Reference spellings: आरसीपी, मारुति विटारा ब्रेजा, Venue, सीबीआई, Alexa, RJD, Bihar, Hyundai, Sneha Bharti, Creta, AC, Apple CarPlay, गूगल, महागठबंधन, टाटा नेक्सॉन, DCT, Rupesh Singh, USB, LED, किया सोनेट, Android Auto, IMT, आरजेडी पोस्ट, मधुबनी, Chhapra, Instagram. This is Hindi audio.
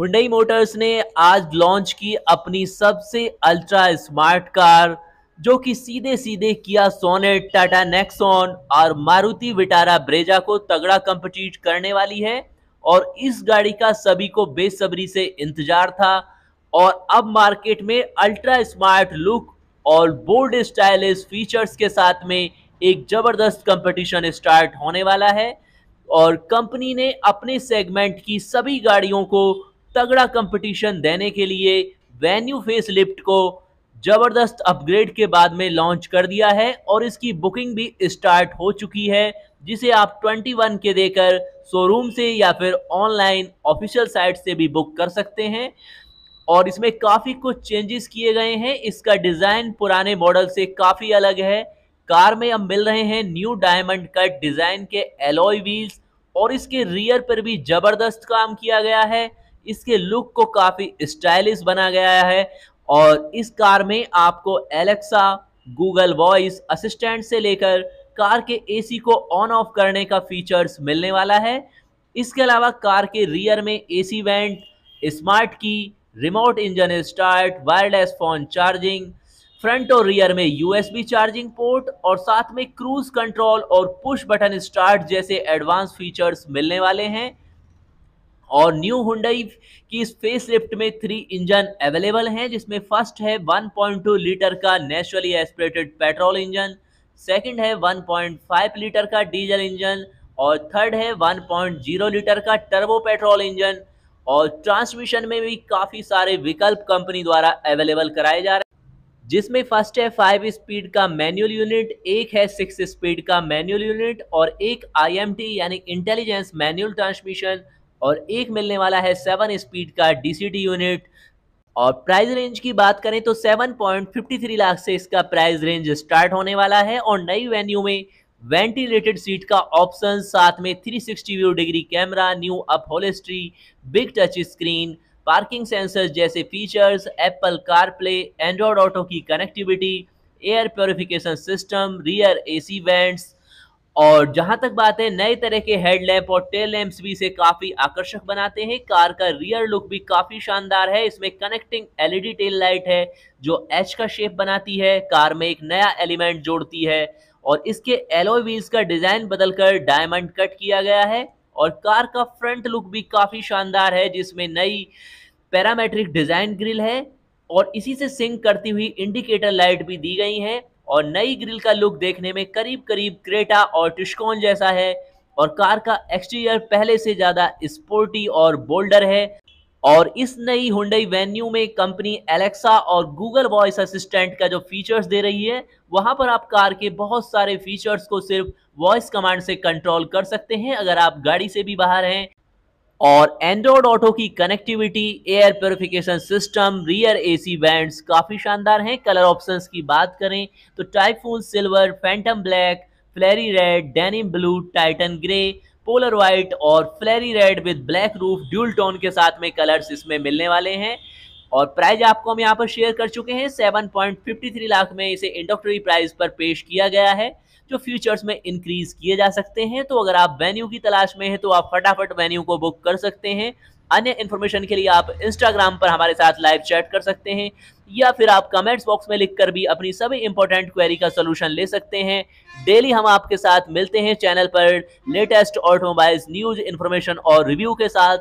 Hyundai मोटर्स ने आज लॉन्च की अपनी सबसे अल्ट्रा स्मार्ट कार, जो कि सीधे सीधे किया सोनेट, टाटा नेक्सॉन और मारुति विटारा ब्रेजा को तगड़ा कंपीट करने वाली है। और इस गाड़ी का सभी को बेसब्री से इंतजार था और अब मार्केट में अल्ट्रा स्मार्ट लुक और बोल्ड स्टाइलिश फीचर्स के साथ में एक जबरदस्त कंपटीशन स्टार्ट होने वाला है। और कंपनी ने अपने सेगमेंट की सभी गाड़ियों को तगड़ा कंपटीशन देने के लिए वेन्यू फेसलिफ्ट को जबरदस्त अपग्रेड के बाद में लॉन्च कर दिया है और इसकी बुकिंग भी स्टार्ट हो चुकी है, जिसे आप 21 के देकर शोरूम से या फिर ऑनलाइन ऑफिशियल साइट से भी बुक कर सकते हैं। और इसमें काफ़ी कुछ चेंजेस किए गए हैं। इसका डिज़ाइन पुराने मॉडल से काफ़ी अलग है। कार में हम मिल रहे हैं न्यू डायमंड कट डिज़ाइन के एलॉय व्हील्स और इसके रियर पर भी ज़बरदस्त काम किया गया है। इसके लुक को काफ़ी स्टाइलिश बना गया है और इस कार में आपको एलेक्सा, गूगल वॉइस असिस्टेंट से लेकर कार के एसी को ऑन ऑफ करने का फीचर्स मिलने वाला है। इसके अलावा कार के रियर में AC vent, smart key, remote engine start, wireless phone charging, front और रियर में USB चार्जिंग पोर्ट और साथ में क्रूज कंट्रोल और पुश बटन स्टार्ट जैसे एडवांस फीचर्स मिलने वाले हैं। और न्यू हुंडई की इस फेसलिफ्ट में 3 इंजन अवेलेबल हैं, जिसमें फर्स्ट है 1.2 लीटर का naturally aspirated petrol engine, second है 1.5 लीटर का डीजल इंजन और थर्ड है 1.0 लीटर का टर्बो पेट्रोल इंजन। और ट्रांसमिशन में भी काफ़ी सारे विकल्प कंपनी द्वारा अवेलेबल कराए जा रहे हैं, जिसमें फर्स्ट है 5 स्पीड का मैनुअल यूनिट, एक है 6 स्पीड का मैनुअल यूनिट और एक IMT यानी इंटेलिजेंस मैनुअल ट्रांसमिशन और एक मिलने वाला है 7 स्पीड का DCT यूनिट। और प्राइस रेंज की बात करें तो 7.53 लाख से इसका प्राइस रेंज स्टार्ट होने वाला है। और नई वेन्यू में वेंटिलेटेड सीट का ऑप्शन, साथ में 360 degree camera, new upholstery, big touch screen, parking sensors जैसे features, Apple CarPlay, Android auto की connectivity, air purification system, rear AC vents. और जहां तक बात है, नए तरह के हेडलैम्प और टेल लैम्प्स भी इसे काफ़ी आकर्षक बनाते हैं। कार का रियर लुक भी काफ़ी शानदार है। इसमें कनेक्टिंग LED टेल लाइट है जो H का शेप बनाती है, कार में एक नया एलिमेंट जोड़ती है। और इसके एलॉय व्हील्स का डिज़ाइन बदलकर डायमंड कट किया गया है। और कार का फ्रंट लुक भी काफ़ी शानदार है, जिसमें नई पैरामेट्रिक डिज़ाइन ग्रिल है और इसी से सिंक करती हुई इंडिकेटर लाइट भी दी गई हैं। और नई ग्रिल का लुक देखने में करीब करीब क्रेटा और टिस्कोन जैसा है। और कार का एक्सटीरियर पहले से ज़्यादा स्पोर्टी और बोल्डर है। और इस नई हुंडई वेन्यू में कंपनी एलेक्सा और गूगल वॉइस असिस्टेंट का जो फीचर्स दे रही है, वहां पर आप कार के बहुत सारे फीचर्स को सिर्फ वॉइस कमांड से कंट्रोल कर सकते हैं अगर आप गाड़ी से भी बाहर हैं। और एंड्रॉयड ऑटो की connectivity, air purification system, rear AC vents काफ़ी शानदार हैं। कलर ऑप्शंस की बात करें तो typhoon silver, phantom black, fiery red, denim blue, titan grey, polar white और fiery red with black roof dual tone के साथ में कलर्स इसमें मिलने वाले हैं। और प्राइस आपको हम यहाँ पर शेयर कर चुके हैं, 7.53 लाख में इसे इंडक्टरी प्राइस पर पेश किया गया है, जो फ्यूचर्स में इंक्रीज किए जा सकते हैं। तो अगर आप वेन्यू की तलाश में हैं तो आप फटाफट वेन्यू को बुक कर सकते हैं। अन्य इन्फॉर्मेशन के लिए आप इंस्टाग्राम पर हमारे साथ लाइव चैट कर सकते हैं या फिर आप कमेंट्स बॉक्स में लिखकर भी अपनी सभी इंपॉर्टेंट क्वेरी का सोल्यूशन ले सकते हैं। डेली हम आपके साथ मिलते हैं चैनल पर लेटेस्ट ऑटोमोबाइल्स न्यूज, इन्फॉर्मेशन और रिव्यू के साथ।